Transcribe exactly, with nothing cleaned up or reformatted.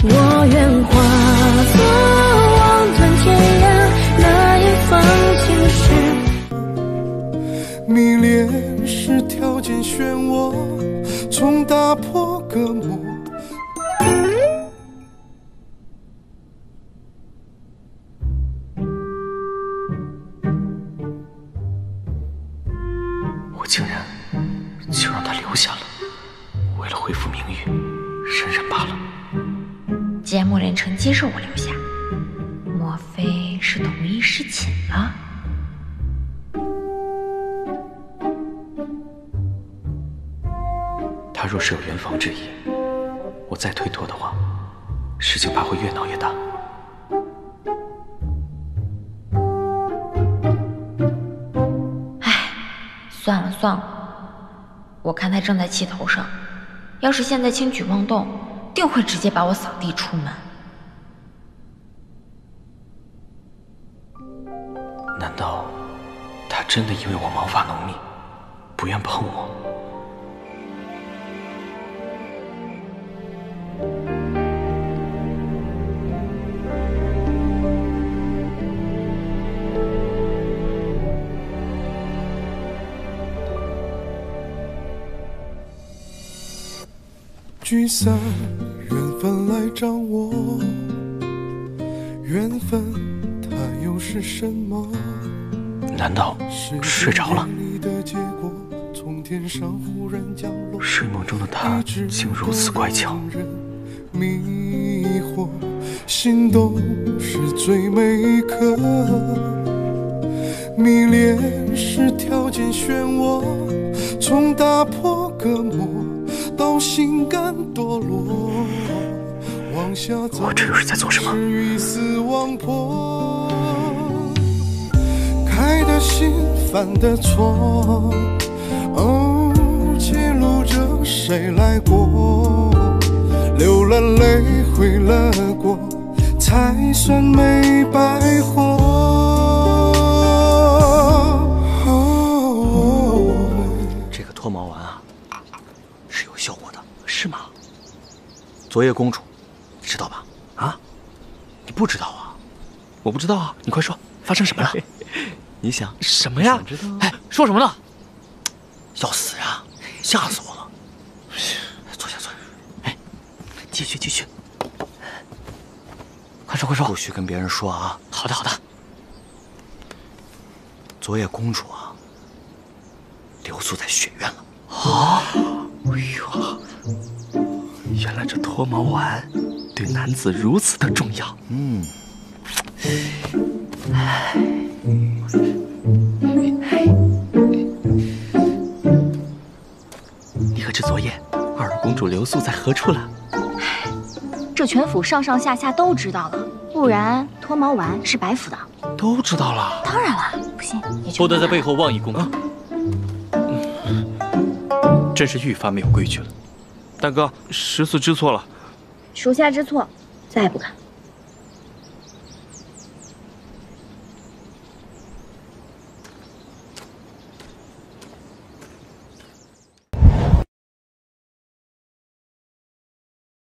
我愿化作望断天涯那一方情诗。迷恋是条件漩涡，从打破隔膜。 竟然就让他留下了，为了恢复名誉，深深罢了。既然莫连城接受我留下，莫非是同意侍寝了？他若是有圆房之意，我再推脱的话，事情怕会越闹越大。 算了算了，我看他正在气头上，要是现在轻举妄动，定会直接把我扫地出门。难道他真的因为我毛发浓密，不愿碰我？聚散，缘分来掌握。缘分，它又是什么？难道睡着了？睡梦中的他竟如此乖巧。迷惑，心动是最美一刻。迷恋是条件漩涡，从打破隔膜。 到心肝堕落，往下走，我这又是在做什么？开的心，犯的错，哦，记录着谁来过，流了泪，悔了过，才算没白活。这个脱毛丸啊。 效果的是吗？昨夜公主，你知道吧？啊，你不知道啊？我不知道啊！你快说，发生什么了？你想什么呀？哎，说什么呢？要死呀！吓死我了！坐下，坐下。哎，继续，继续。快说，快说！不许跟别人说啊！好的，好的。昨夜公主啊，留宿在雪院了。啊！ 哎呦，原来这脱毛丸对男子如此的重要。嗯，哎，你可知昨夜二公主留宿在何处了？这全府上上下下都知道了，不然脱毛丸是白府的。都知道了？当然了，不信你去。不得在背后妄议公主。啊 真是愈发没有规矩了，大哥，识字知错了。属下知错，再也不敢。